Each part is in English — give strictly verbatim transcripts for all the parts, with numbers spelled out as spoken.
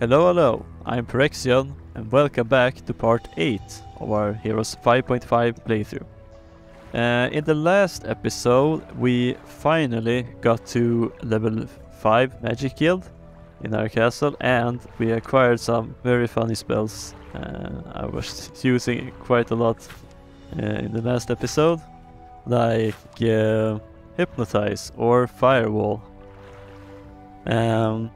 Hello, hello, I'm Parrexion and welcome back to part eight of our Heroes five point five playthrough. Uh, in the last episode we finally got to level five magic guild in our castle and we acquired some very funny spells. Uh, I was using quite a lot uh, in the last episode, like uh, hypnotize or firewall. Um,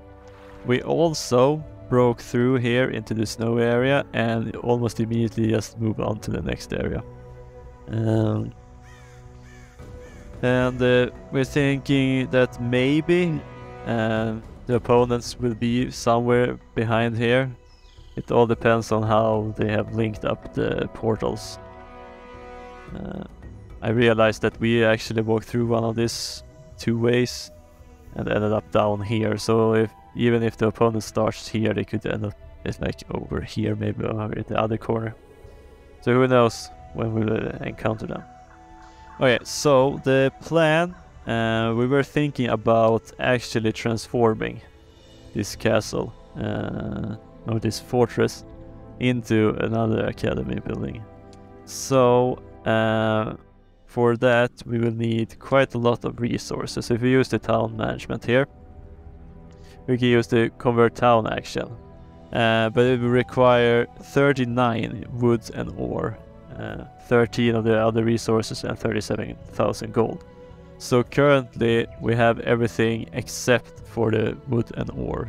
We also broke through here into the snow area and almost immediately just moved on to the next area. Um, and uh, we're thinking that maybe uh, the opponents will be somewhere behind here. It all depends on how they have linked up the portals. Uh, I realized that we actually walked through one of these two ways and ended up down here, so if Even if the opponent starts here, they could end up it's like over here, maybe over in the other corner. So who knows when we will encounter them. Okay, so the plan, uh, we were thinking about actually transforming this castle, uh, or this fortress, into another academy building. So uh, for that we will need quite a lot of resources. If we use the town management here, we can use the convert town action, uh, but it will require thirty-nine wood and ore, uh, thirteen of the other resources, and thirty-seven thousand gold. So currently we have everything except for the wood and ore.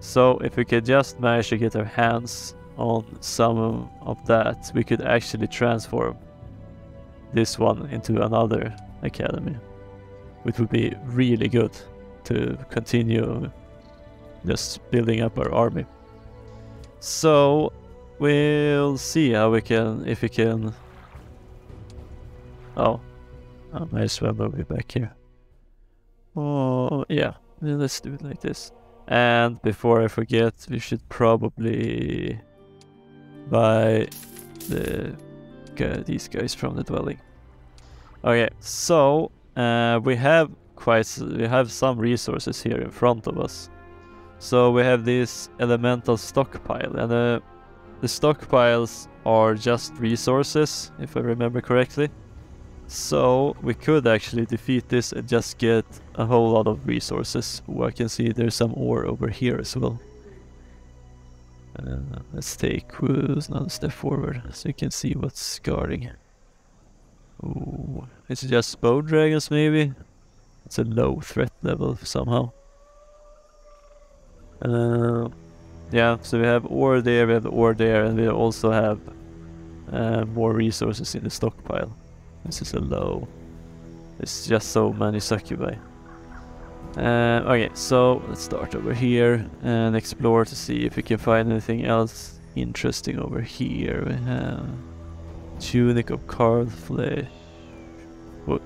So if we could just manage to get our hands on some of that, we could actually transform this one into another academy, which would be really good to continue just building up our army. So we'll see how we can, if we can. Oh, I might as well move it back here. Oh yeah, let's do it like this. And before I forget, we should probably buy the uh, these guys from the dwelling. Okay, so uh, we have Quite, we have some resources here in front of us. So we have this elemental stockpile, and uh, the stockpiles are just resources, if I remember correctly. So we could actually defeat this and just get a whole lot of resources. Oh, I can see there's some ore over here as well. Uh, let's take another step forward so you can see what's guarding. Ooh, it's just bow dragons maybe? It's a low threat level somehow. Uh, yeah, so we have ore there, we have ore there, and we also have uh, more resources in the stockpile. This is a low. It's just so many succubi. Uh, okay, so let's start over here and explore to see if we can find anything else interesting over here. We have Tunic of Carved Flesh. What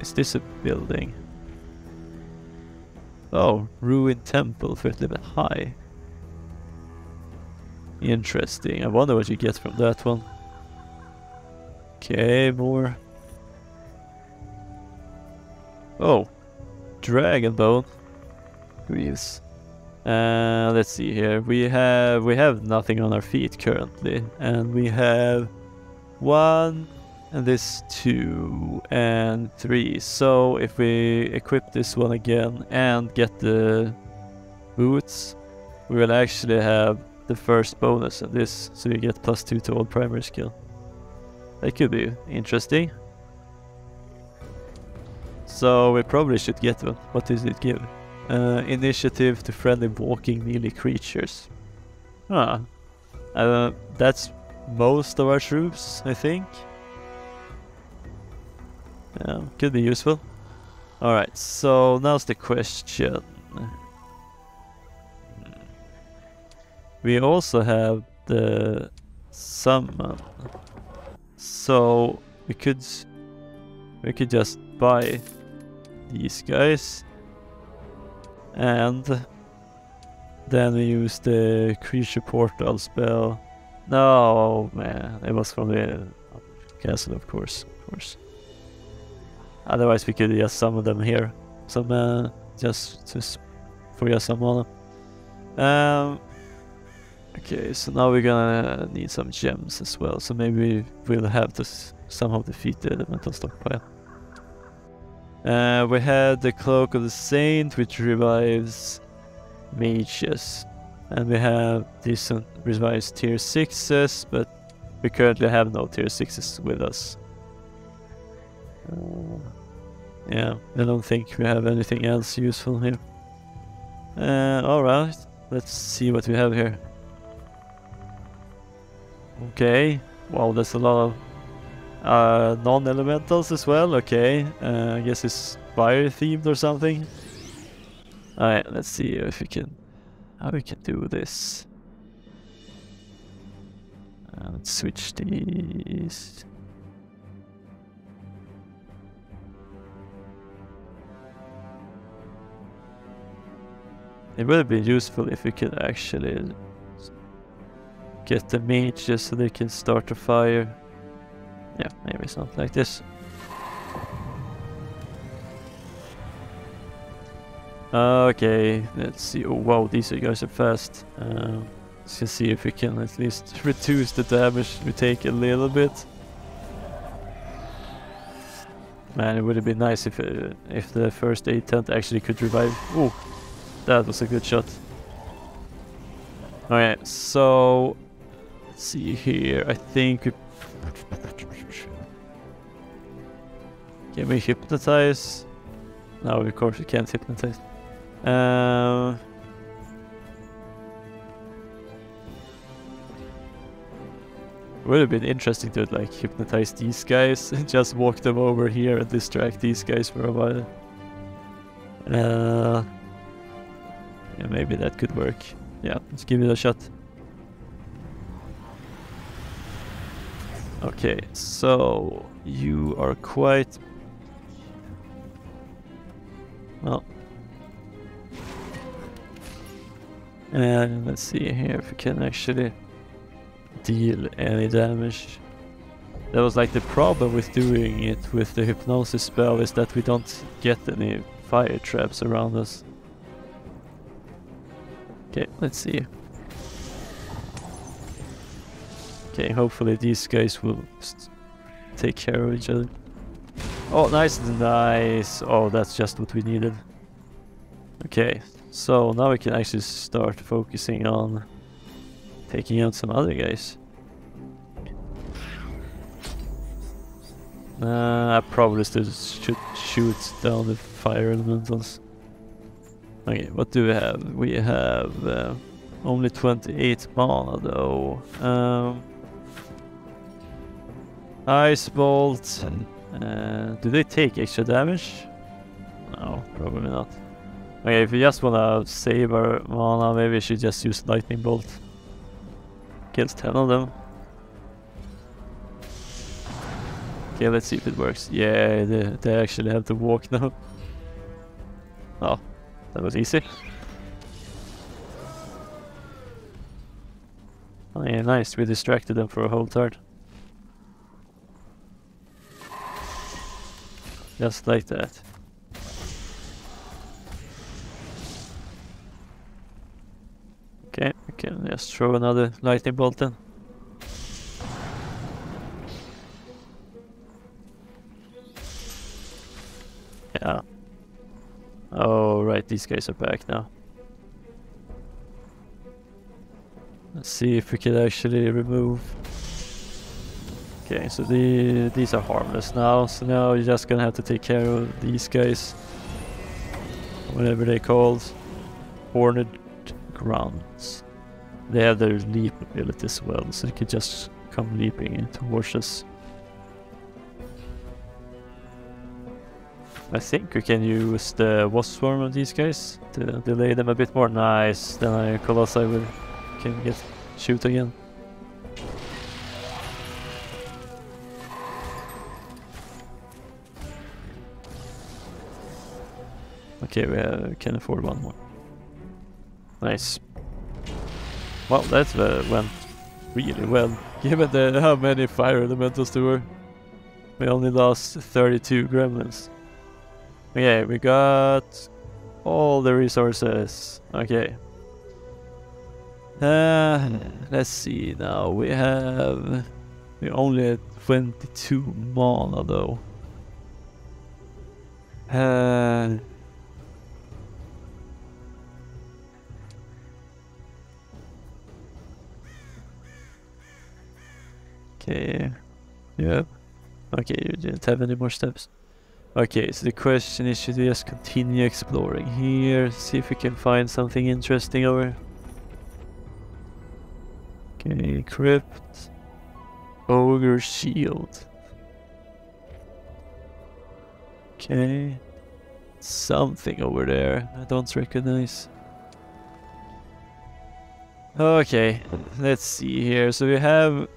is this a building? Oh, ruined temple, threat level high. Interesting. I wonder what you get from that one. Okay, more. Oh, dragon bone. Greaves. Uh, let's see here. We have we have nothing on our feet currently, and we have one, and this two and three. So if we equip this one again and get the boots, we will actually have the first bonus in this, so you get plus two to all primary skill. That could be interesting. So we probably should get one. What does it give? Uh, initiative to friendly walking melee creatures. Huh. Uh, that's most of our troops, I think. Yeah, could be useful. Alright, so now's the question. We also have the summon, so we could we could just buy these guys, and then we use the creature portal spell. No man, it was from the castle, of course, of course. Otherwise, we could just summon them here. Some uh, just to for just summon them. Um, Okay, so now we're gonna need some gems as well, so maybe we'll have to somehow defeat the elemental stockpile. Uh, we had the Cloak of the Saint, which revives mages. And we have decent revised tier sixes, but we currently have no tier sixes with us. Uh, yeah, I don't think we have anything else useful here. Uh, Alright, let's see what we have here. Okay, wow, that's a lot of uh, non-elementals as well, okay. Uh, I guess it's fire-themed or something. Alright, let's see if we can... how we can do this. Uh, let's switch these. It would be useful if we could actually get the mage just so they can start a fire. Yeah, maybe it's not like this. Okay, let's see. Oh wow, these guys are fast. Uh, let's just see if we can at least reduce the damage we take a little bit. Man, it would have been nice if uh, if the first aid tent actually could revive. Oh, that was a good shot. Alright, so let's see here. I think we can we hypnotize? No, of course we can't hypnotize. Uh, would have been interesting to like hypnotize these guys and just walk them over here and distract these guys for a while. Uh, yeah, maybe that could work. Yeah, let's give it a shot. Okay, so you are quite well. And let's see here if we can actually deal any damage. That was like the problem with doing it with the hypnosis spell, is that we don't get any fire traps around us. Okay, let's see. Okay, hopefully these guys will take care of each other. Oh, nice, nice. Oh, that's just what we needed. Okay, so now we can actually start focusing on taking out some other guys. Uh, I probably still should shoot down the fire elementals. Okay, what do we have? We have uh, only twenty-eight mana though. Um, Ice Bolt. Uh, do they take extra damage? No, probably not. Okay, if we just wanna save our mana, maybe we should just use Lightning Bolt. Kills ten of them. Okay, let's see if it works. Yeah, they, they actually have to walk now. Oh, that was easy. Oh yeah, nice, we distracted them for a whole turn. Just like that. Okay, we can just throw another lightning bolt in. Yeah. Oh right, these guys are back now. Let's see if we can actually remove. Okay, so the, these are harmless now, so now you're just gonna have to take care of these guys. Whatever they're called. Horned Grounds. They have their leap ability as well, so they could just come leaping towards us. I think we can use the wasp swarm of these guys to delay them a bit more. Nice, then I Colossi will can get shoot again. Okay, we uh, can afford one more. Nice. Well, that uh, went really well, given the, how many fire elementals there were. We only lost thirty-two gremlins. Okay, we got all the resources. Okay. Uh, let's see now. We have we only at twenty-two mana though. Uh, okay. Yeah. Okay, you didn't have any more steps. Okay, so the question is, should we just continue exploring here, see if we can find something interesting over? Okay, crypt, ogre shield. Okay, something over there I don't recognize. Okay, let's see here. So we have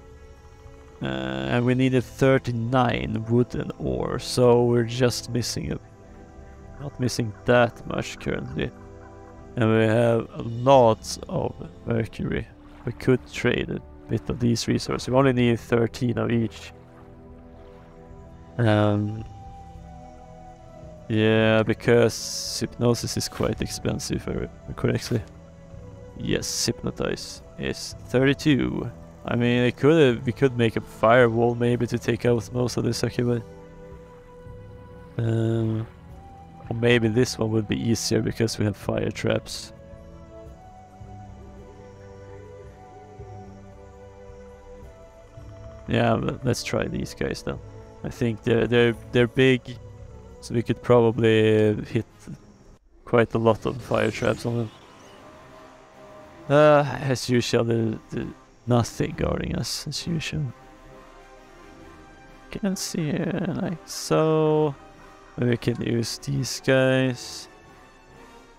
Uh, we needed thirty-nine wooden ore, so we're just missing a, not missing that much currently. And we have lots of mercury. We could trade a bit of these resources. We only need thirteen of each. Um, yeah, because hypnosis is quite expensive, if I remember correctly. Yes, hypnotize is thirty-two. I mean, it could we could make a firewall maybe to take out most of this occupy. Um, or maybe this one would be easier because we have fire traps. Yeah, but let's try these guys then. I think they're they're they're big, so we could probably hit quite a lot of fire traps on them. Uh, as usual, the, the nothing guarding us as usual. Can see here, like so. We can use these guys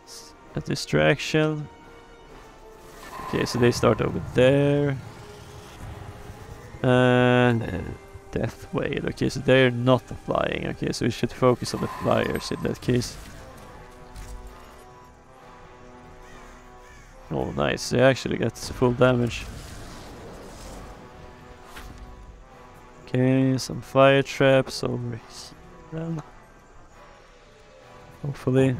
as a distraction. Okay, so they start over there. And death wave. Okay, so they're not flying. Okay, so we should focus on the flyers in that case. Oh, nice. They actually got full damage. Okay, some fire traps over here. Hopefully.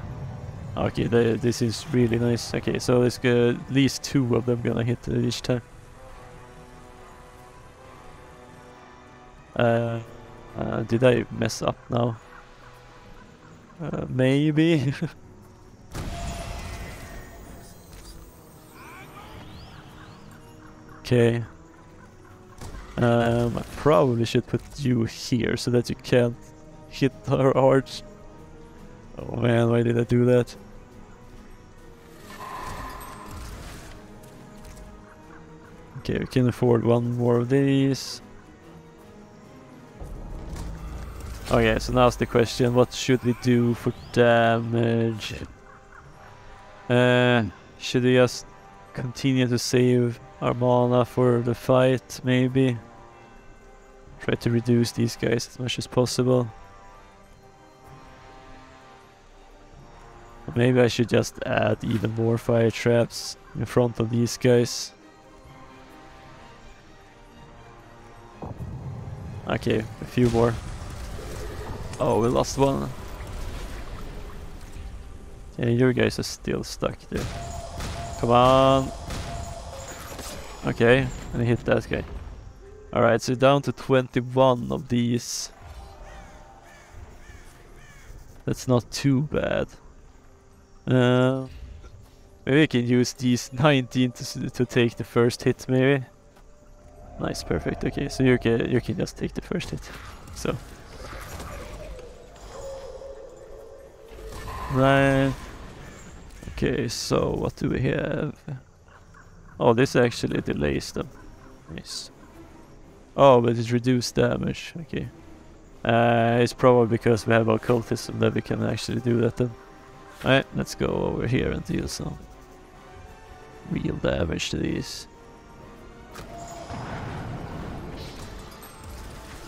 Okay, they, this is really nice. Okay, so there's good, at least two of them gonna hit each time. Uh, uh, did I mess up now? Uh, maybe. Okay. Um, I probably should put you here so that you can't hit our arch. Oh man, why did I do that? Okay, we can afford one more of these. Okay, so now's the question, what should we do for damage? Uh, should we just continue to save our mana for the fight, maybe? Try to reduce these guys as much as possible. Or maybe I should just add even more fire traps in front of these guys. Okay, a few more. Oh, we lost one. Okay, your guys are still stuck there. Come on. Okay, and hit that guy. Alright, so down to twenty-one of these. That's not too bad. Uh, maybe we can use these nineteen to, to take the first hit, maybe. Nice, perfect. Okay, so you can, you can just take the first hit. So. Right. Okay, so what do we have? Oh, this actually delays them. Nice. Oh, but it's reduced damage. Okay. Uh, it's probably because we have occultism that we can actually do that then. Alright, let's go over here and deal some real damage to these.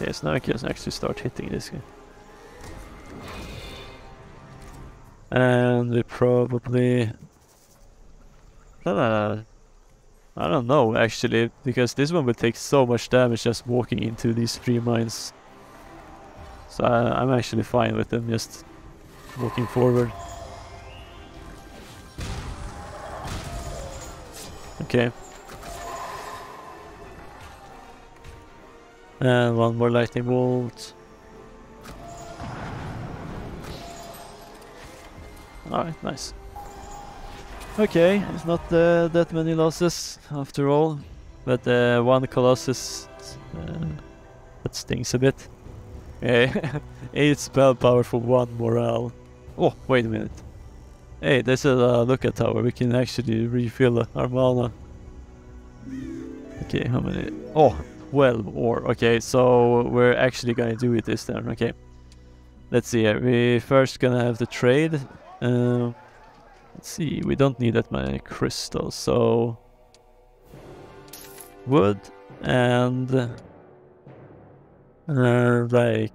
Okay, so now I can actually start hitting this guy. And we probably... No, no, no. I don't know actually, because this one will take so much damage just walking into these three mines. So I, I'm actually fine with them just walking forward. Okay. And one more lightning bolt. Alright, nice. Okay, it's not uh, that many losses after all, but uh, one Colossus, uh, that stings a bit. eight spell power for one morale. Oh, wait a minute. Hey, there's a uh, lookout tower, we can actually refill our mana. Okay, how many? Oh, twelve ore. Okay, so we're actually gonna do it this turn, okay. Let's see here, we first gonna have the trade. Uh, Let's see, we don't need that many crystals, so wood and uh, like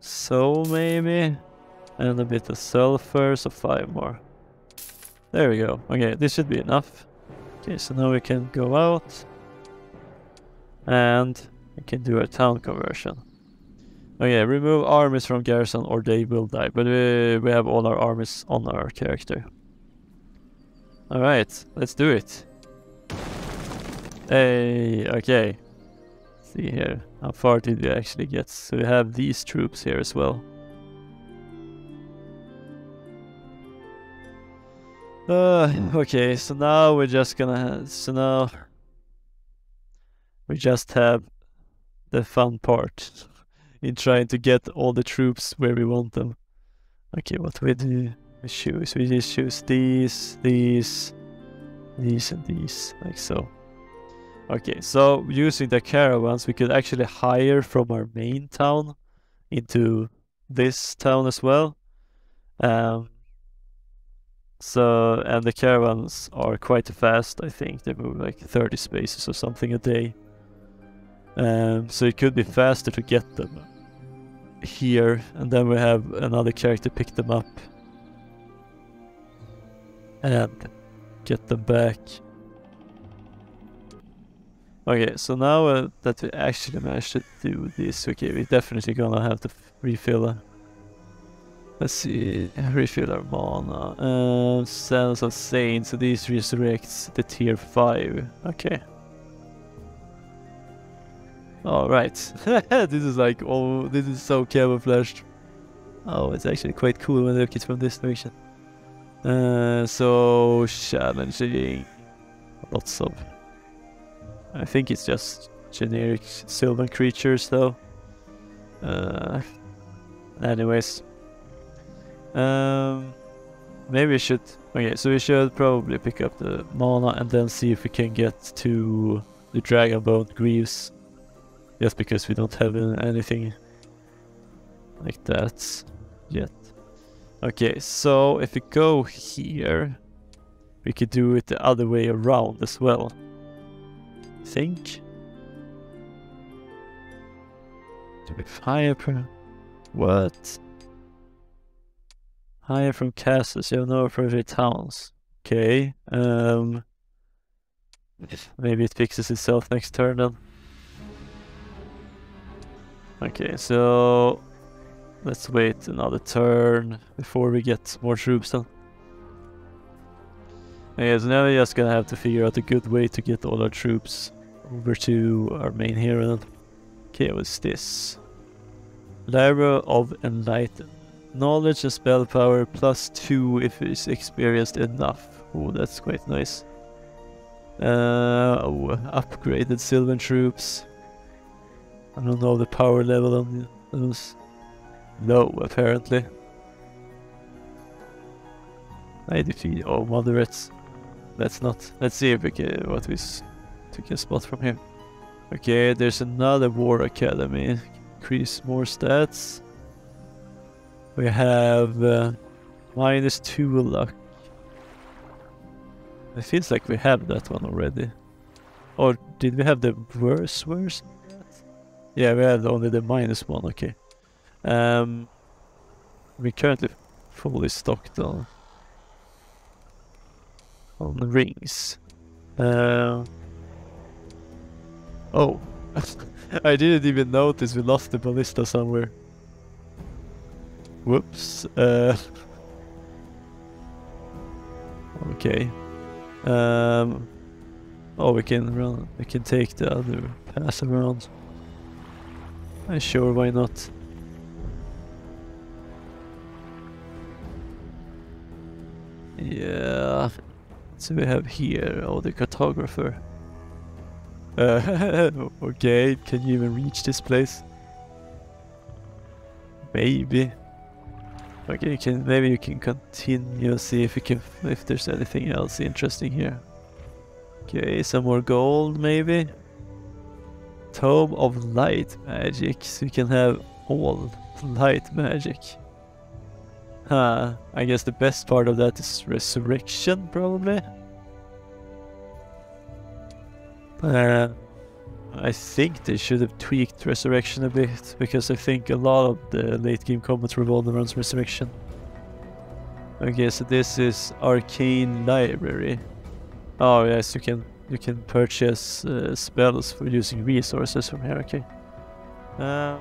so maybe, and a bit of sulfur, so five more. There we go. Okay, this should be enough. Okay, so now we can go out and we can do a town conversion. Okay, remove armies from garrison or they will die, but we, we have all our armies on our character. Alright, let's do it. Hey, okay. Let's see here, how far did we actually get? So we have these troops here as well. Uh, okay, so now we're just gonna... so now... we just have the fun part. In trying to get all the troops where we want them. Okay, what we do we choose? We just choose these, these, these and these, like so. Okay, so using the caravans we could actually hire from our main town into this town as well. Um, so, and the caravans are quite fast, I think. They move like thirty spaces or something a day. Um, so it could be faster to get them here, and then we have another character pick them up and get them back. Okay, so now uh, that we actually managed to do this, okay, we're definitely gonna have to refill. Uh, let's see, refill our mana. Uh, Sons of Saints, so these resurrects the tier five. Okay. Alright, this is like, oh, this is so camouflaged. Oh, it's actually quite cool when I look at it from this direction. Uh, so challenging. Lots of... I think it's just generic sylvan creatures though. Uh, anyways. Um, maybe we should... Okay, so we should probably pick up the mana and then see if we can get to the Dragonbone Greaves. Just because we don't have anything like that yet. Okay, so if we go here, we could do it the other way around as well. I think. Do we higher per... What? Higher from castles, you have no appropriate towns. Okay, um... maybe it fixes itself next turn then. Okay, so let's wait another turn before we get more troops then. Okay, so now we're just gonna have to figure out a good way to get all our troops over to our main hero then. Okay, what's this? Lyra of Enlighten. Knowledge and spell power plus two if it's experienced enough. Oh, that's quite nice. Uh, oh, upgraded Sylvan troops. I don't know the power level on those. Low, apparently. I defeat all moderates. Let's not. Let's see if we can, what we took a spot from here. Okay, there's another War Academy. Increase more stats. We have uh, minus two luck. It feels like we have that one already. Or did we have the worse worse? Yeah, we have only the minus one, okay. Um, we're currently fully stocked on, on the rings. Uh, oh, I didn't even notice we lost the ballista somewhere. Whoops. Uh, okay. Um, Oh, we can run. We can take the other path around. I'm sure, why not? Yeah. So we have here. Oh, the cartographer. Uh, okay, can you even reach this place? Maybe. Okay, you can, maybe you can continue, see if you can, if there's anything else interesting here. Okay, some more gold maybe. Tome of light magic, so you can have all light magic. Huh, I guess the best part of that is resurrection, probably. Uh, I think they should have tweaked resurrection a bit, because I think a lot of the late game combat revolve around resurrection. Okay, so this is arcane library. Oh yes, you can you can purchase uh, spells for using resources from here. Okay. Uh,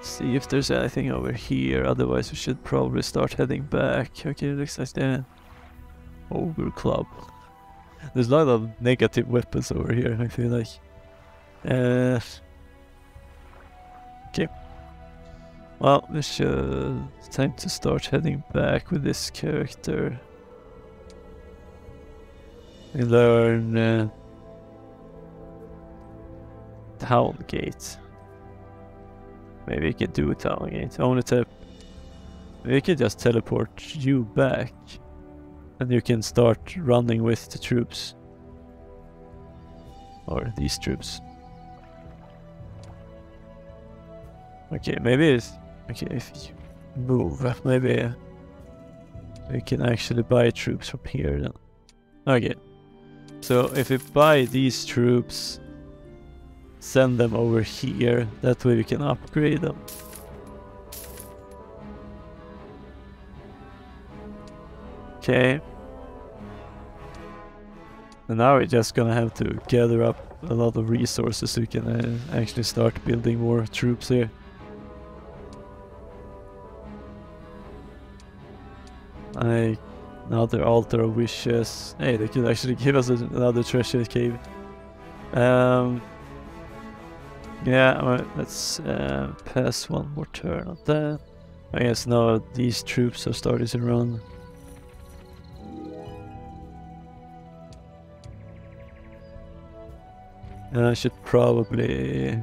see if there's anything over here. Otherwise, we should probably start heading back. Okay, looks like that. Ogre club. There's a lot of negative weapons over here, I feel like. Uh, okay. Well, it's uh, time to start heading back with this character. And learn... Uh, Town Gate. Maybe we can do a Town Gate. Only tap. We can just teleport you back. And you can start running with the troops. Or these troops. Okay, maybe it's... Okay, if you move, maybe... Uh, we can actually buy troops from here then. Okay. So if we buy these troops... Send them over here. That way we can upgrade them. Okay. And now we're just gonna have to gather up a lot of resources so we can uh, actually start building more troops here. I, another altar of wishes. Hey, they could actually give us another treasure cave. Um, yeah, well, let's uh, pass one more turn on that. I guess now these troops are starting to run. And I should probably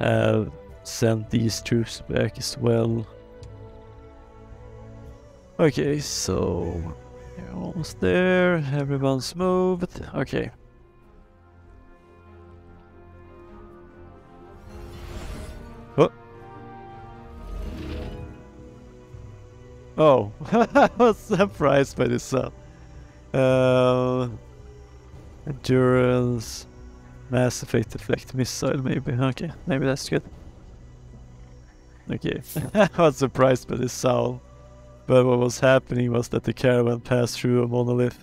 have sent these troops back as well. Okay, so we're almost there. Everyone's moved. Okay. Oh. Oh, I was surprised by this sound. Uh, endurance. Mass effect deflect missile, maybe. Okay, maybe that's good. Okay, I was surprised by this sound. But what was happening was that the caravan passed through a monolith.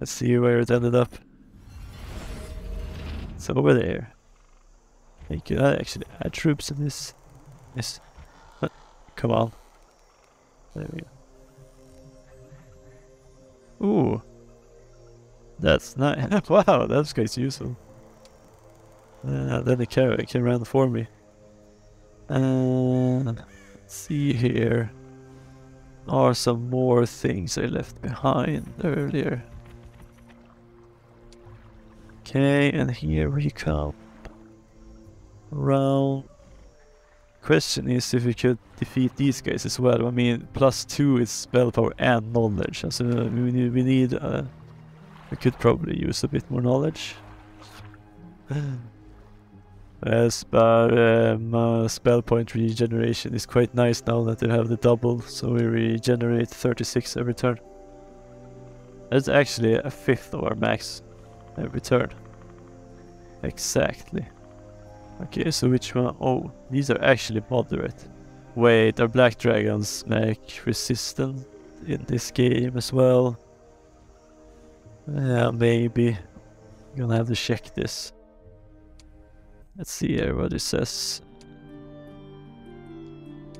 Let's see where it ended up. It's over there. Hey, could I actually add troops in this? Yes. Come on. There we go. Ooh. That's nice. Wow, that's quite useful. Uh, then the caravan came around for me. And let's see here. Are some more things I left behind earlier. Okay, and here we come. Round. Question is if we could defeat these guys as well. I mean, plus two is spell power and knowledge. So we need. We need uh, We could probably use a bit more knowledge. Yes, but um, uh, spell point regeneration is quite nice now that they have the double, so we regenerate thirty-six every turn. That's actually a fifth of our max every turn. Exactly. Okay, so which one? Oh, these are actually moderate. Wait, are black dragons mag resistant in this game as well? Yeah, maybe. I'm gonna have to check this. Let's see here what it says.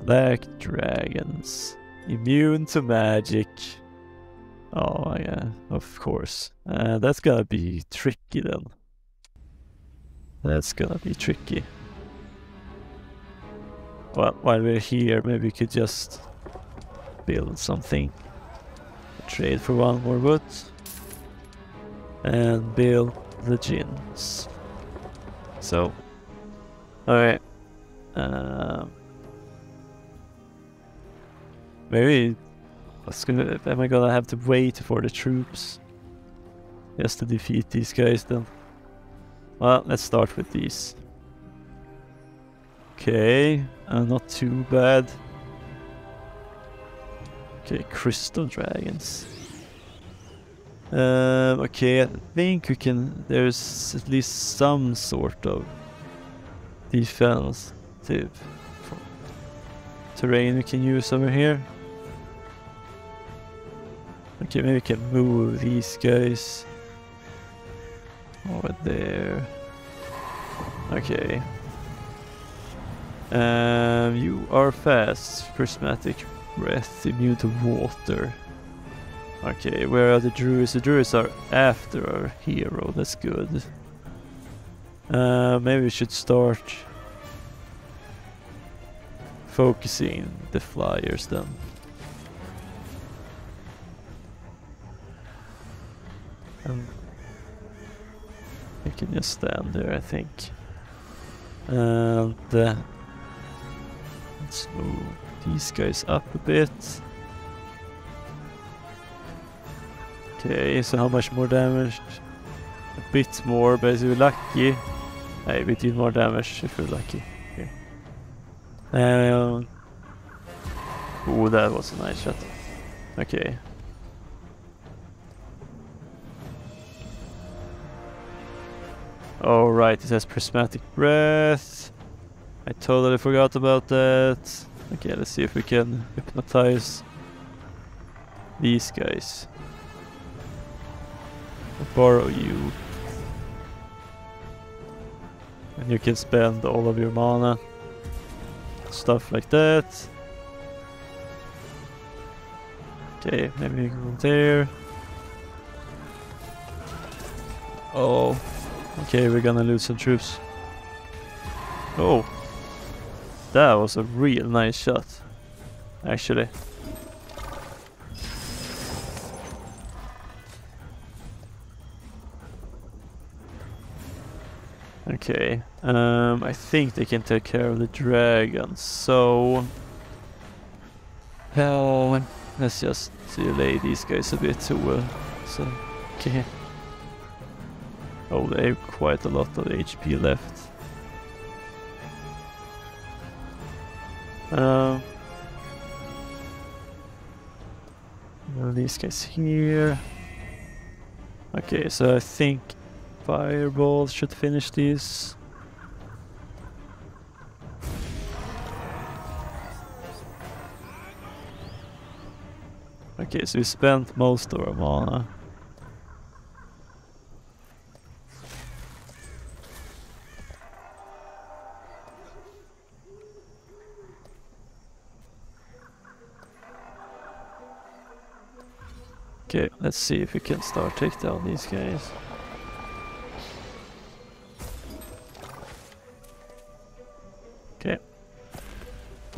Black dragons. Immune to magic. Oh, yeah, of course. Uh, that's gonna be tricky then. That's gonna be tricky. Well, while we're here, maybe we could just build something. Trade for one more wood. And build the gins. So. Alright. Um, maybe... What's gonna, am I gonna have to wait for the troops just to defeat these guys then? Well, let's start with these. Okay, uh, not too bad. Okay, crystal dragons. Um, okay, I think we can... There's at least some sort of defensive terrain we can use over here. Okay, maybe we can move these guys over there. Okay. Um, you are fast. Prismatic breath, immune to water. Okay, where are the druids? The druids are after our hero. That's good. Uh, maybe we should start focusing the flyers then. Um, I can just stand there, I think. And uh, let's move these guys up a bit. Okay, so how much more damage? A bit more, but if we're lucky. Hey, we did more damage if we're lucky. Okay. Um, oh, that was a nice shot. Okay. All right, it has prismatic breath. I totally forgot about that. Okay, let's see if we can hypnotize these guys. I'll borrow you, and you can spend all of your mana, stuff like that. Okay, maybe we can go there. Oh. Okay, we're gonna lose some troops. Oh, that was a real nice shot, actually. Okay, um, I think they can take care of the dragons, so... Oh, let's just delay these guys a bit too well, so... Okay. Oh, they have quite a lot of H P left. Um, these guys here. Okay, so I think fireballs should finish these. Okay, so we spent most of our mana. Okay, let's see if we can start take down these guys. Okay.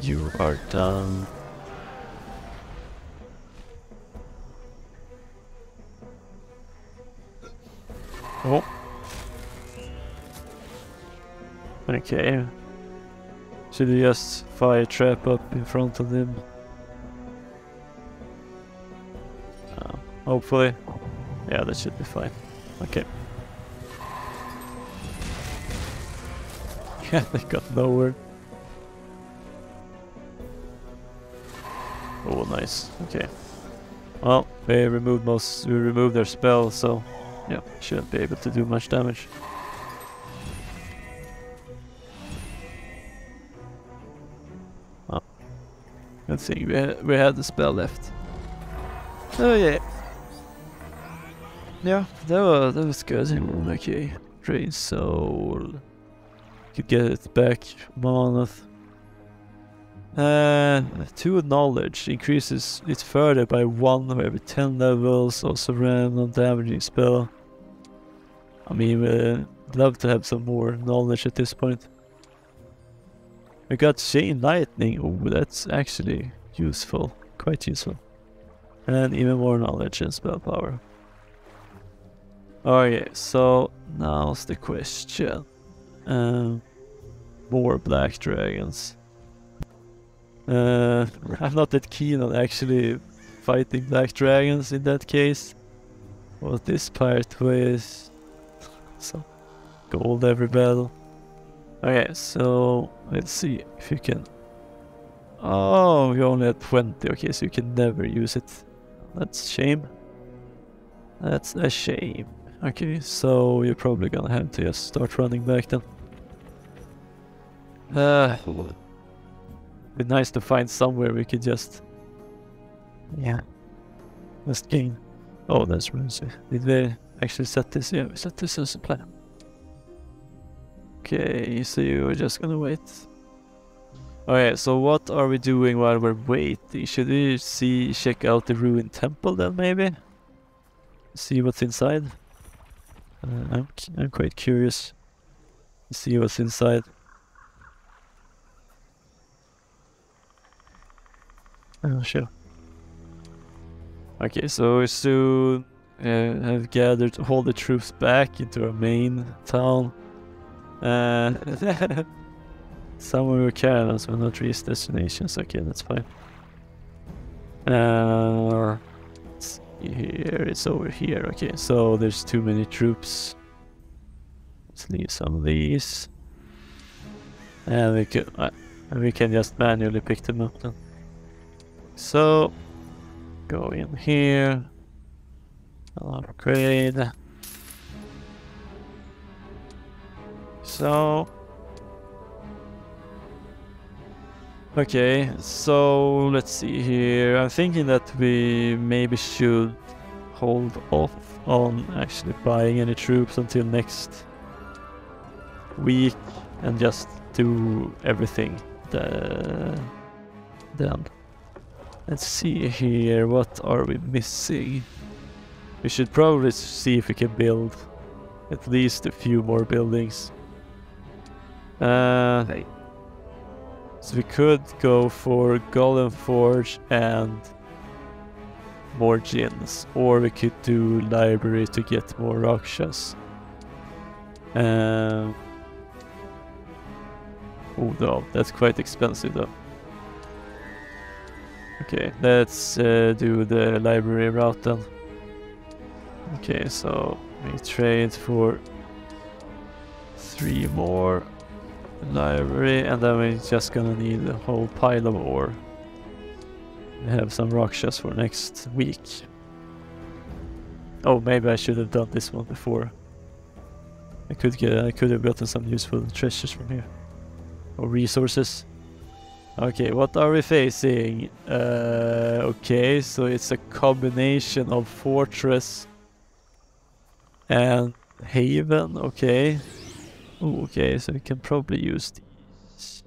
You are done. Oh. Okay. Should we just fire trap up in front of them? Hopefully. Yeah, that should be fine. Okay. Yeah, they got nowhere. Oh, nice. Okay. Well, they removed most... We removed their spell, so... Yeah, shouldn't be able to do much damage. Well, good thing we had, we had the spell left. Oh, yeah. Yeah, that was, that was good. Okay, drain soul. Could get it back, Monolith. Uh, two knowledge increases it further by one every ten levels. Also random damaging spell. I mean, uh, love to have some more knowledge at this point. We got chain lightning. Oh, that's actually useful, quite useful, and even more knowledge and spell power. Okay, so now's the question. Um, more black dragons. Uh, I'm not that keen on actually fighting black dragons in that case. Well, this pirate weighs some gold every battle. Okay, so let's see if you can... Oh, you only had twenty, okay, so you can never use it. That's a shame. That's a shame. Okay, so you're probably gonna have to just start running back then. Uh, It'd be nice to find somewhere we could just... Yeah. Just gain. Oh, that's right. Did we actually set this? Yeah, we set this as a plan. Okay, so you're just gonna wait. Okay, so what are we doing while we're waiting? Should we see, check out the ruined temple then maybe? See what's inside? Uh, I'm, I'm quite curious to see what's inside. Oh, sure. Okay, so we soon uh, have gathered all the troops back into our main town. Uh, somewhere we caravans will not reach destinations. Okay, that's fine. Uh, it's here, it's over here. Okay, so there's too many troops. Let's leave some of these. And we can, uh, we can just manually pick them up then. So, go in here, I'll upgrade, so, okay, so let's see here. I'm thinking that we maybe should hold off on actually buying any troops until next week and just do everything the, then. Let's see here, what are we missing? We should probably see if we can build at least a few more buildings. Uh, hey. So we could go for Golem Forge and more gins, or we could do library to get more Rakshas. Uh, oh no, that's quite expensive though. Okay, let's uh, do the library route then. Okay, so we trade for three more library, and then we're just gonna need a whole pile of ore. We have some Rakshas for next week. Oh, maybe I should have done this one before. I could get, I could have gotten some useful treasures from here, or resources. Okay, what are we facing? Uh, okay, so it's a combination of fortress and haven. Okay. Ooh, okay, so we can probably use these.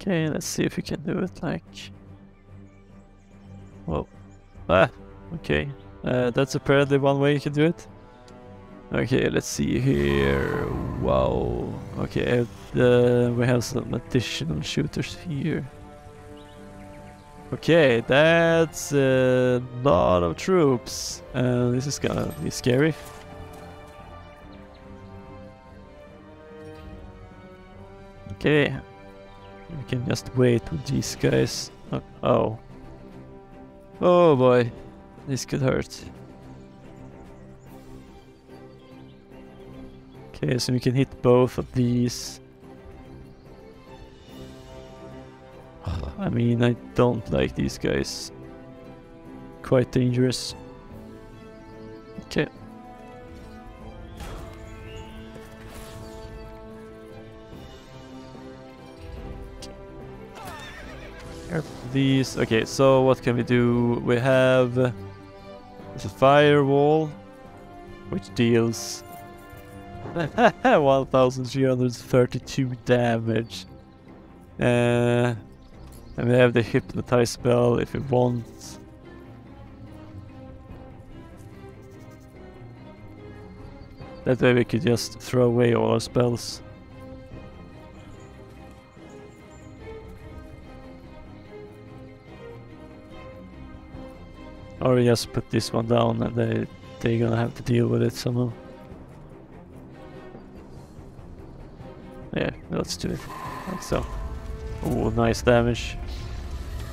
Okay, let's see if we can do it like... Whoa. Ah, okay. Uh, that's apparently one way you can do it. Okay, let's see here. Wow. Okay, uh, we have some additional shooters here. Okay, that's a lot of troops. Uh, this is gonna be scary. Okay. We can just wait with these guys. Oh. Oh, oh boy. This could hurt. Okay, so we can hit both of these. I mean, I don't like these guys. Quite dangerous. Okay. Okay. These. Okay, so what can we do? We have the firewall, which deals one thousand three hundred thirty-two damage. Uh, and we have the hypnotize spell if we want. That way we could just throw away all our spells. Or we just put this one down and they, they're gonna have to deal with it somehow. Yeah, let's do it. Like so. Oh, nice damage.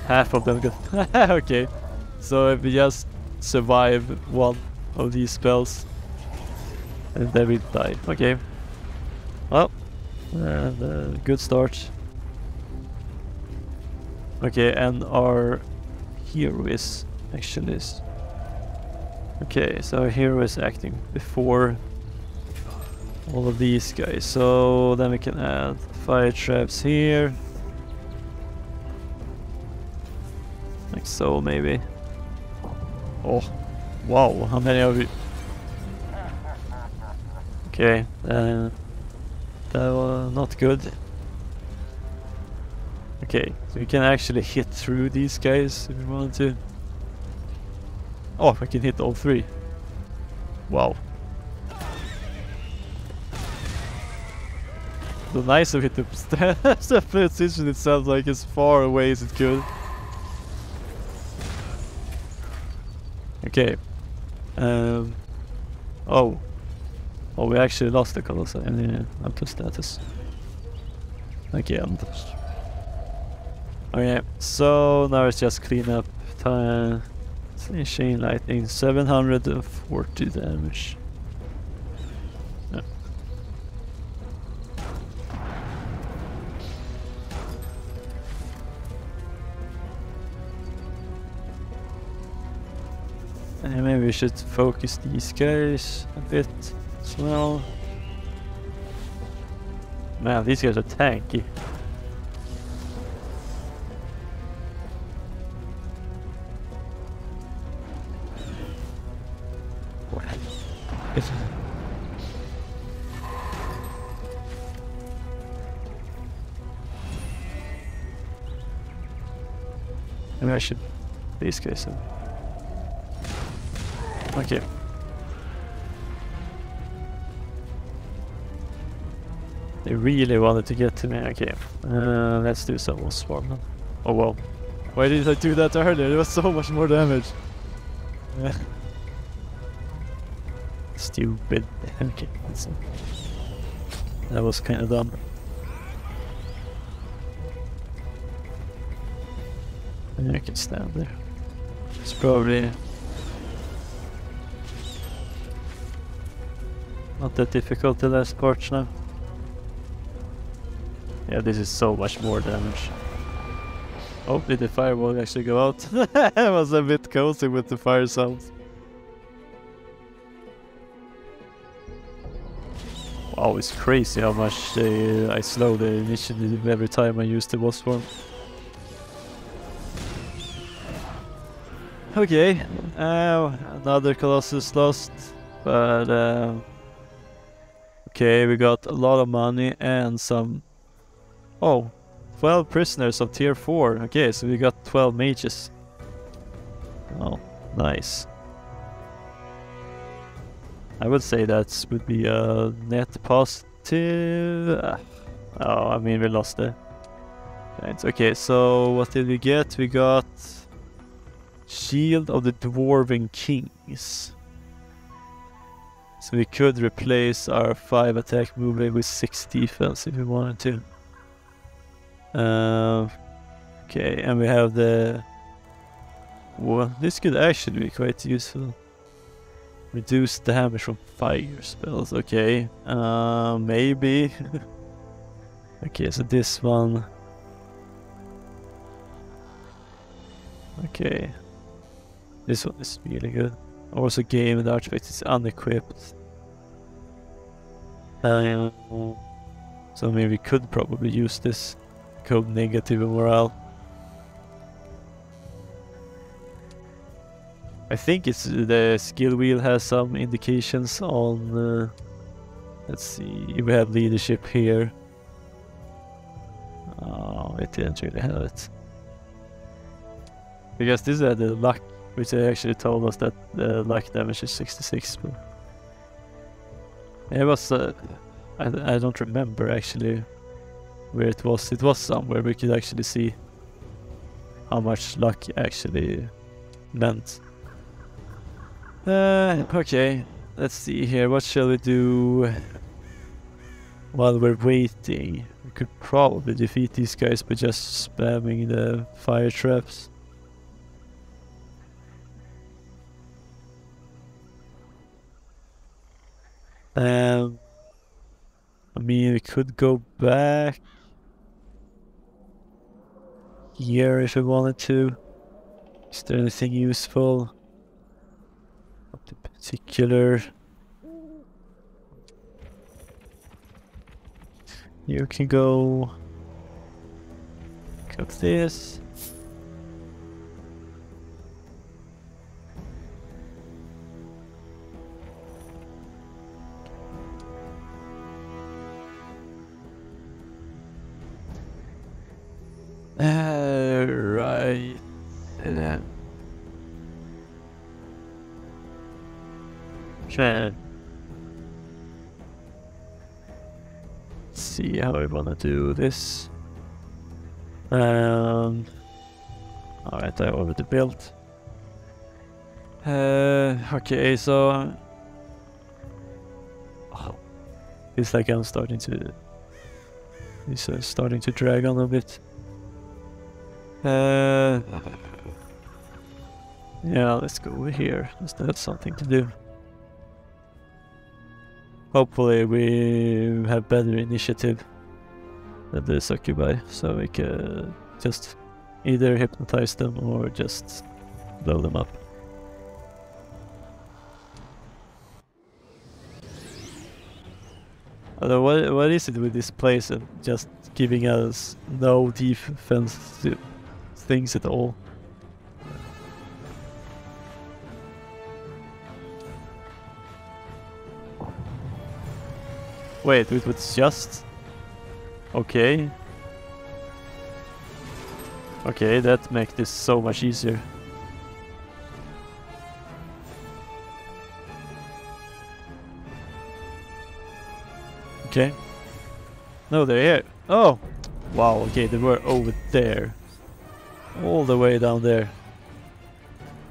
Half of them got... okay. So if we just survive one of these spells, and then we die. Okay. Well, and, uh, good start. Okay, and our hero is actually is. Okay, so our hero is acting before all of these guys. So then we can add fire traps here. Like so, maybe. Oh, wow, how many of you? Okay, uh, that was not good. Okay, so we can actually hit through these guys if we want to. Oh, I can hit all three. Wow. The nice of it, the position it sounds like as far away as it could. Okay. Um. Oh. Oh, we actually lost the Colossi. Yeah, up to status. Again. Okay, so now it's just clean up time. Chain lightning, seven hundred forty damage. Yeah. And maybe we should focus these guys a bit. Well, man, these guys are tanky. What? I mean, I should these guys. Okay. They really wanted to get to me. Okay, uh, let's do some more swarm. Oh well, why did I do that earlier? There was so much more damage. Yeah. Stupid. Okay, that's it. That was kind of dumb. And I can stand there. It's probably not that difficult the last part now. Yeah, this is so much more damage. Oh, did the fireball actually go out? I was a bit cozy with the fire sounds. Wow, it's crazy how much they, uh, I slow the initiative every time I use the boss form. Okay, uh, another Colossus lost, but... Uh, okay, we got a lot of money and some... Oh, twelve prisoners of tier four. Okay, so we got twelve mages. Oh, nice. I would say that would be a net positive. Oh, I mean, we lost the... Right. Okay, so what did we get? We got Shield of the Dwarven Kings. So we could replace our five attack movement with six defense if we wanted to. Uh, okay, and we have the... Well, this could actually be quite useful. Reduce damage from fire spells, okay. Uh, maybe. Okay, so this one... Okay. This one is really good. Also, game and artifact is unequipped. Um, so maybe we could probably use this. Code negative morale. I think it's the skill wheel has some indications on uh, Let's see, we have leadership here. Oh, it didn't really have it. Because this had the luck, which they actually told us that the luck damage is sixty-six. It was, uh, I, I don't remember actually where it was. It was somewhere we could actually see how much luck actually meant. Uh, okay, let's see here. What shall we do while we're waiting? We could probably defeat these guys by just spamming the fire traps. Um, I mean, we could go back here if we wanted to. Is there anything useful? Not in particular. You can go cook this. Uh, right. And then. Try. Let's see how we wanna do this. Um. Alright, I already built. Uh, okay, so. Oh. It's like I'm starting to. It's uh, starting to drag on a bit. Uh, yeah, let's go over here. Let's have something to do. Hopefully we have better initiative than the succubi, so we can just either hypnotize them or just blow them up. Although what, what is it with this place and just giving us no defense things at all? Wait, it was just okay. Okay, that makes this so much easier. Okay. No, they're here. Oh, wow. Okay, they were over there. All the way down there.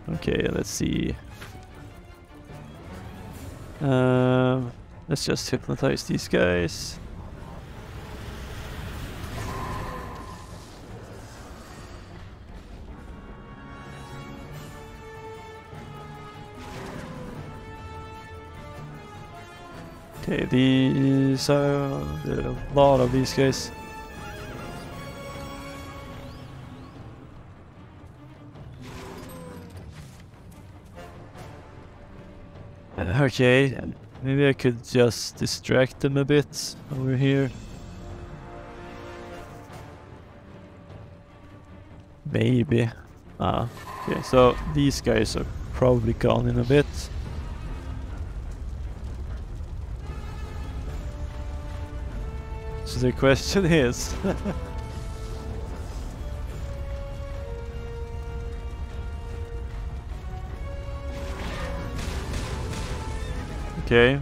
Okay, let's see. Um, let's just hypnotize these guys. Okay, these are there are a lot of these guys. Okay, maybe I could just distract them a bit over here. Maybe. Ah, okay, so these guys are probably gone in a bit. So the question is... Okay.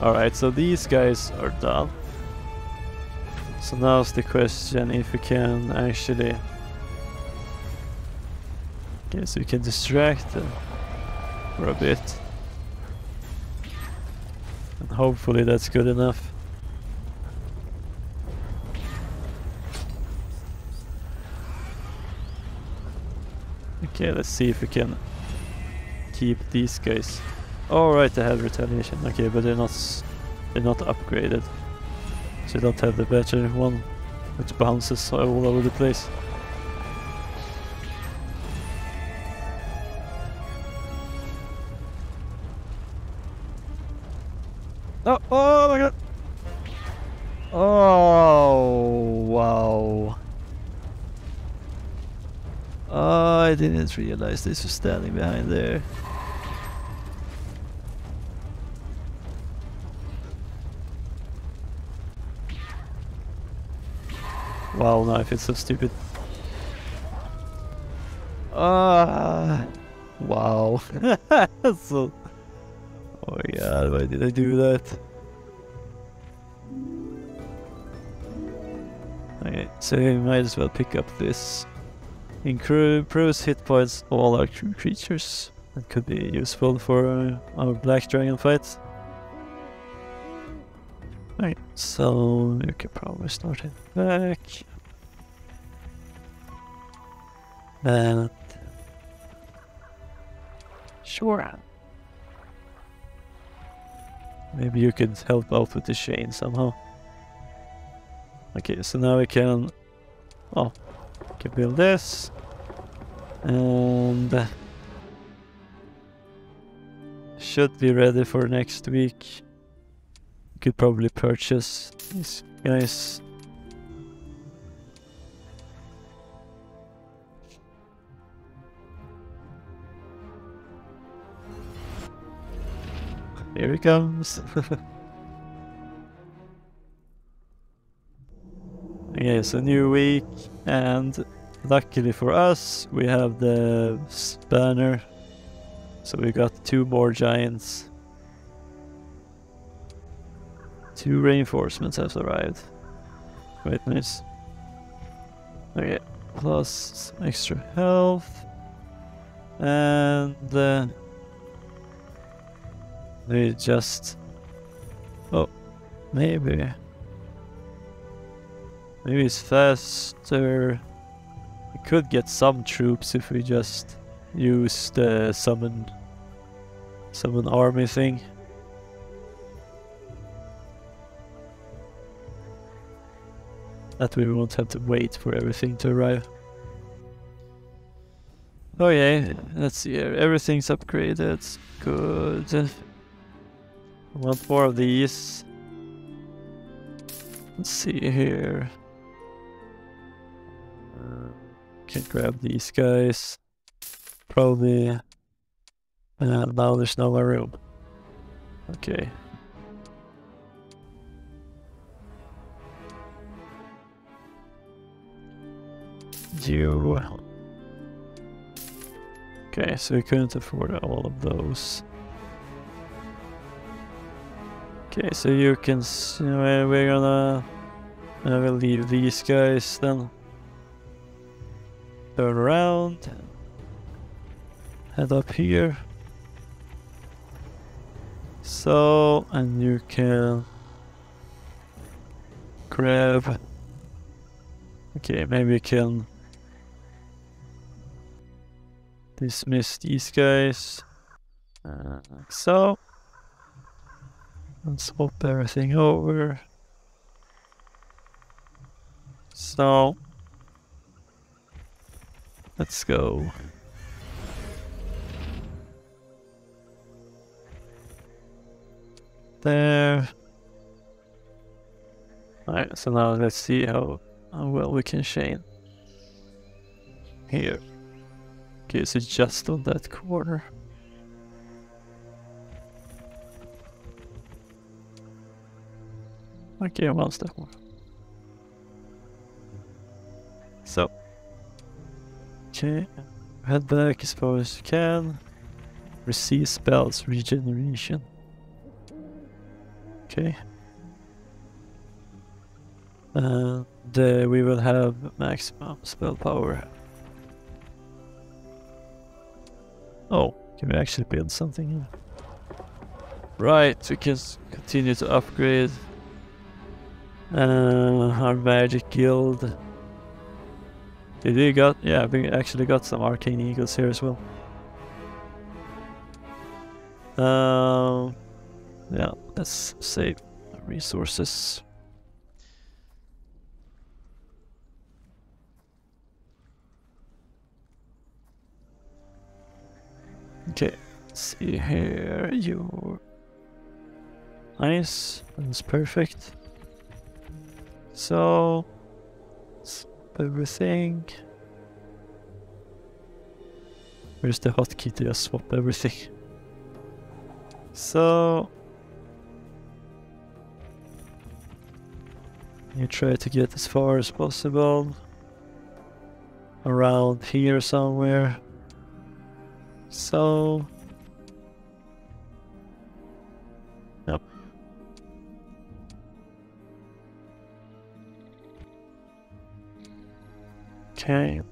Alright, so these guys are done. So now's the question if we can actually... Okay, so we can distract them for a bit. And hopefully that's good enough. Okay, let's see if we can keep these guys. Alright, they have retaliation. Okay, but they're not they're not upgraded. So they don't have the better one, which bounces all over the place. Oh, oh my god! Oh, wow. Oh, I didn't realize this was standing behind there. Wow, knife, it's so stupid. Ah, uh, wow. So, oh yeah, why did I do that? Okay, so we might as well pick up this. Improves hit points all our creatures. That could be useful for uh, our black dragon fight. Alright, so you can probably start it back. And sure. Maybe you could help out with the chain somehow. Okay, so now we can. Oh, we can build this. And should be ready for next week. Could probably purchase these guys. Here he comes. Okay, so new week, and luckily for us, we have the spanner. So we got two more giants. Two reinforcements have arrived. Quite nice. Okay, plus some extra health. And then we just. Oh, maybe. Maybe it's faster. We could get some troops if we just use the summon, summon army thing. That way we won't have to wait for everything to arrive. Okay, let's see here. Everything's upgraded. Good. Want more of these. Let's see here. Uh, can grab these guys. Probably. Uh, now there's no more room. Okay. You. Okay, so we couldn't afford all of those. Okay, so you can. S we're gonna. I will leave these guys then. Turn around. Head up here. So, and you can. Grab. Okay, maybe we can. Dismiss these guys. Uh, like so. And swap everything over. So. Let's go. There. Alright, so now let's see how, how well we can chain. Here. Okay, so just on that corner. Okay, one step more. So. Okay, head back as far as you can. Receive spells, regeneration. Okay. And uh, we will have maximum spell power. Oh, can we actually build something here? Right, we can continue to upgrade uh, our magic guild. Did we got? Yeah, we actually got some arcane eagles here as well. Um, yeah, let's save resources. Okay, let's see here, you nice, that's perfect. So, everything. Where's the hotkey to just swap everything? So, You try to get as far as possible around here somewhere. So yep. Okay.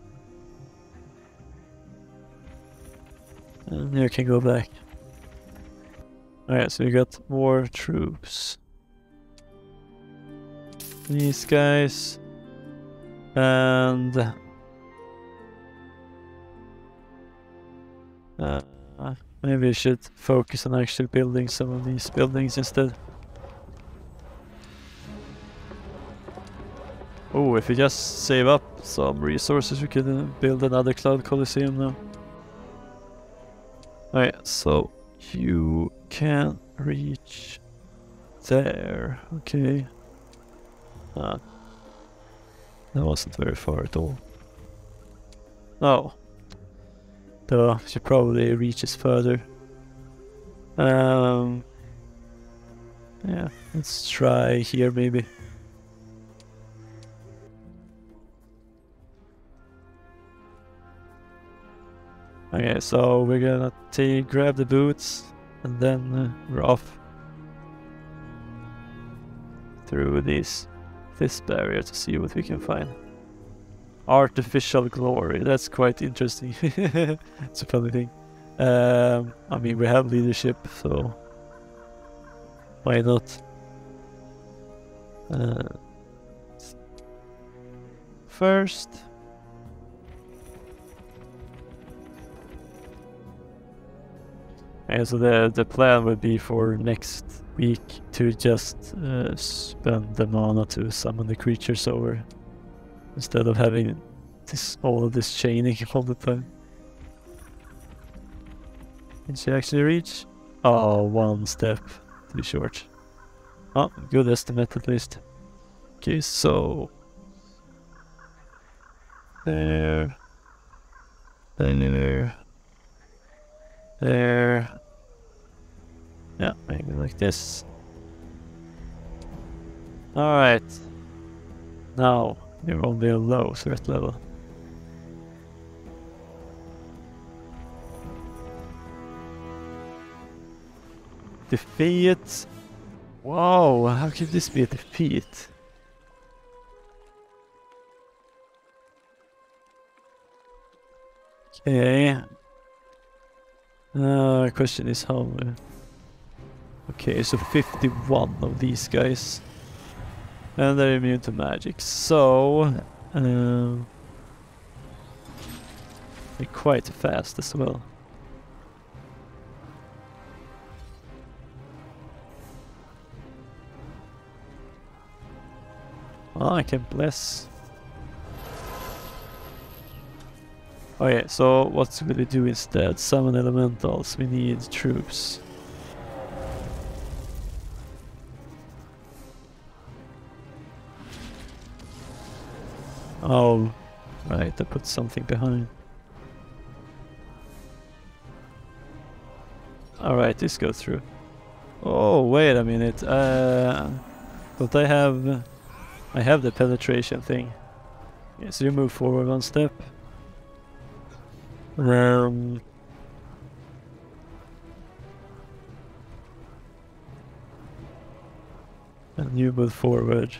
And here can go back. Alright, so we got more troops. These guys. And Uh, maybe I should focus on actually building some of these buildings instead. Oh, if we just save up some resources, we can uh, build another Cloud Coliseum now. Alright, so you can reach there. Okay. Ah, that wasn't very far at all. No. So she probably reaches further. Um, yeah, let's try here maybe. Okay, so we're gonna take, grab the boots, and then uh, we're off through this this barrier to see what we can find. Artificial glory, that's quite interesting. It's a funny thing. Um, I mean, we have leadership, so why not? Uh, first, and so the the plan would be for next week to just uh, spend the mana to summon the creatures over. Instead of having this, all of this chaining all the time. Can she actually reach? Oh, one step too short. Oh, good estimate at least. Okay, so there, there, there. Yeah, maybe like this. All right, now. You're only a low threat level. Defeat. Wow, how could this be a defeat? Okay. Uh, question is how. Uh, okay, so fifty-one of these guys. And they're immune to magic, so um, they're quite fast as well. Oh, I can bless. Okay, so what will we do instead? Summon elementals, we need troops. Oh, right, I put something behind. Alright, this goes through. Oh, wait a minute. Uh, but I have... I have the penetration thing. Yeah, so you move forward one step. Um, and you move forward.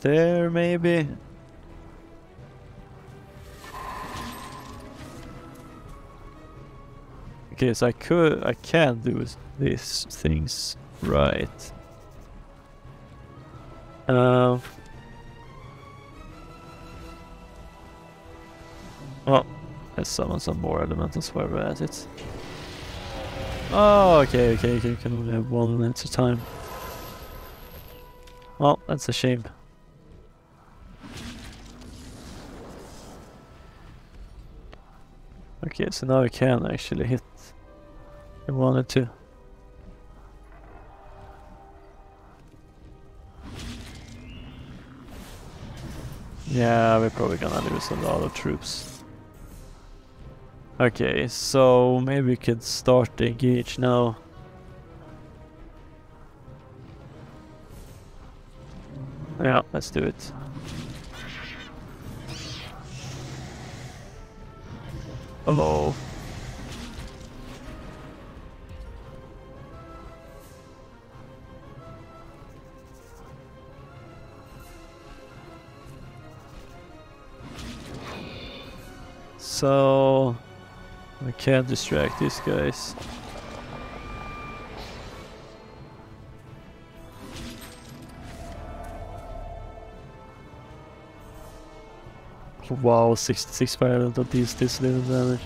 There, maybe? Okay, so I could, I can do these things right. Um. Well, let's summon some more elementals while we're at it. Oh, okay, okay, okay, you can only have one at a time. Well, that's a shame. Okay, so now I can actually hit. I wanted to. Yeah, we're probably gonna lose a lot of troops. Okay, so maybe we could start the engage now. Yeah, let's do it. Hello. So I can't distract these guys. Wow, sixty-six fire that deals this little damage.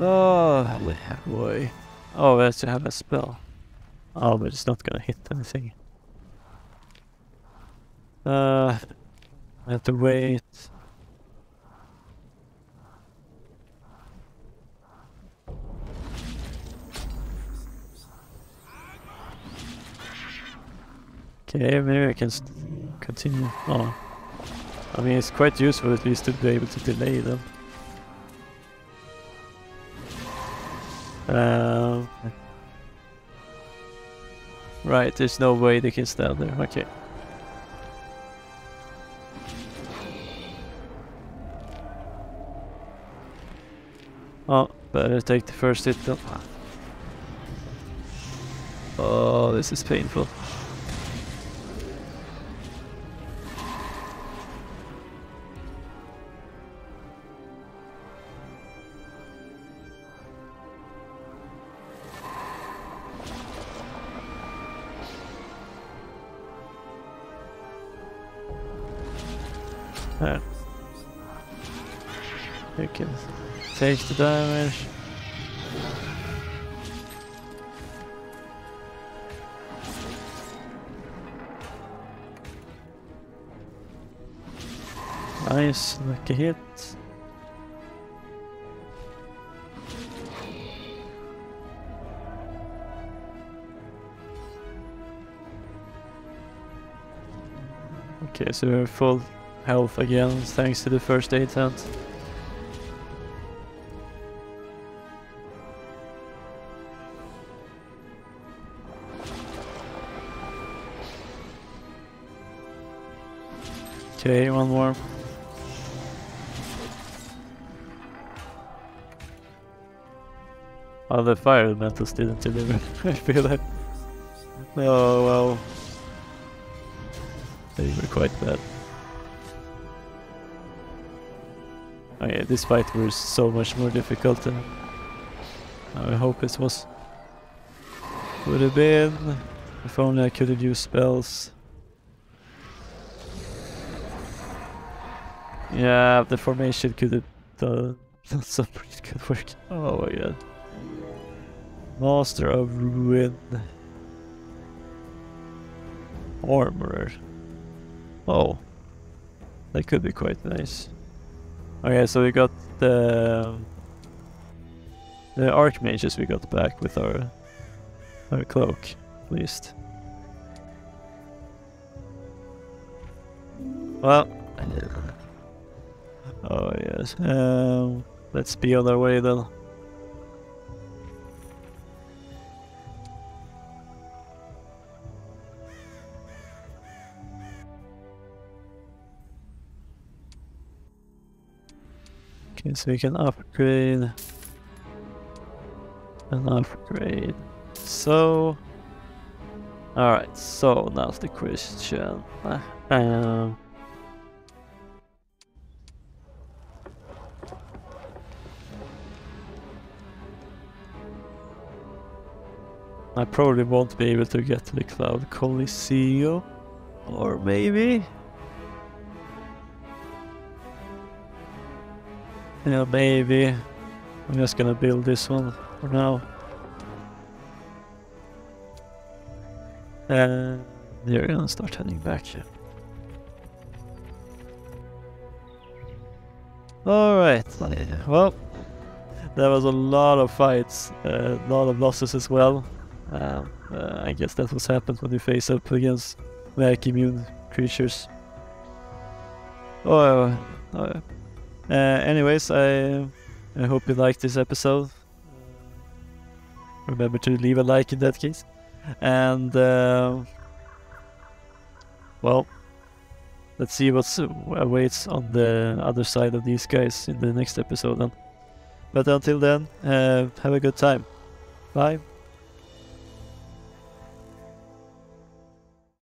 Oh boy. Oh, we have to have a spell. Oh, but it's not gonna hit anything. Uh, I have to wait. Okay, maybe I can st continue. Oh, I mean, it's quite useful at least to be able to delay them. Um, right, there's no way they can stand there. Okay. Oh, better take the first hit then. Oh, this is painful. Uh, you can take the damage. Nice, lucky hit. Okay, so we're full health again, thanks to the first aid tent. Okay, one more. Oh, the fire elementals didn't deliver, I feel like. Oh, well. They were quite bad. Okay, this fight was so much more difficult than I hope it was. Would have been if only I could have used spells. Yeah, the formation could have done some pretty good work. Oh my god. Master of Ruin. Armorer. Oh. That could be quite nice. Okay, so we got the the Archmages we got back with our our cloak, at least. Well, oh yes. Um, let's be on our way then. So we can upgrade and upgrade. So, all right. So now's the question. Um, I probably won't be able to get to the Cloud Coliseum, or maybe. Yeah, maybe. I'm just gonna build this one for now. And we're gonna start heading back. Alright, well, there was a lot of fights, a uh, lot of losses as well. Um, uh, I guess that's what's happened when you face up against like immune creatures. Oh, uh, uh, anyways, I, I hope you liked this episode. Remember to leave a like in that case. And, uh, well, let's see what awaits on the other side of these guys in the next episode then. But until then, uh, have a good time. Bye.